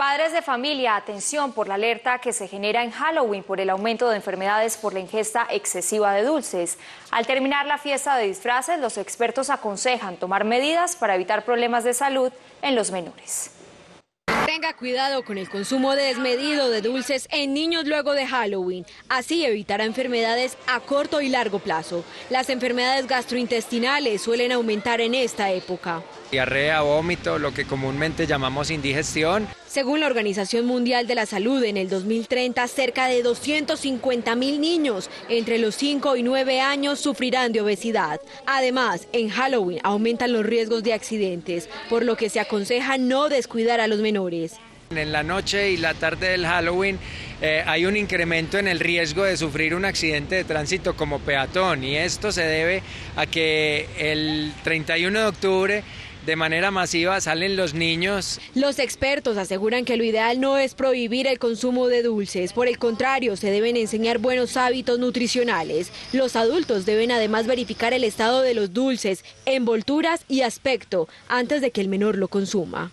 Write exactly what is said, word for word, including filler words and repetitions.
Padres de familia, atención por la alerta que se genera en Halloween por el aumento de enfermedades por la ingesta excesiva de dulces. Al terminar la fiesta de disfraces, los expertos aconsejan tomar medidas para evitar problemas de salud en los menores. Tenga cuidado con el consumo desmedido de dulces en niños luego de Halloween. Así evitará enfermedades a corto y largo plazo. Las enfermedades gastrointestinales suelen aumentar en esta época. Diarrea, vómito, lo que comúnmente llamamos indigestión. Según la Organización Mundial de la Salud, en el dos mil treinta cerca de doscientos cincuenta mil niños entre los cinco y nueve años sufrirán de obesidad. Además, en Halloween aumentan los riesgos de accidentes, por lo que se aconseja no descuidar a los menores. En la noche y la tarde del Halloween eh, hay un incremento en el riesgo de sufrir un accidente de tránsito como peatón, y esto se debe a que el treinta y uno de octubre de manera masiva salen los niños. Los expertos aseguran que lo ideal no es prohibir el consumo de dulces, por el contrario, se deben enseñar buenos hábitos nutricionales. Los adultos deben además verificar el estado de los dulces, envolturas y aspecto antes de que el menor lo consuma.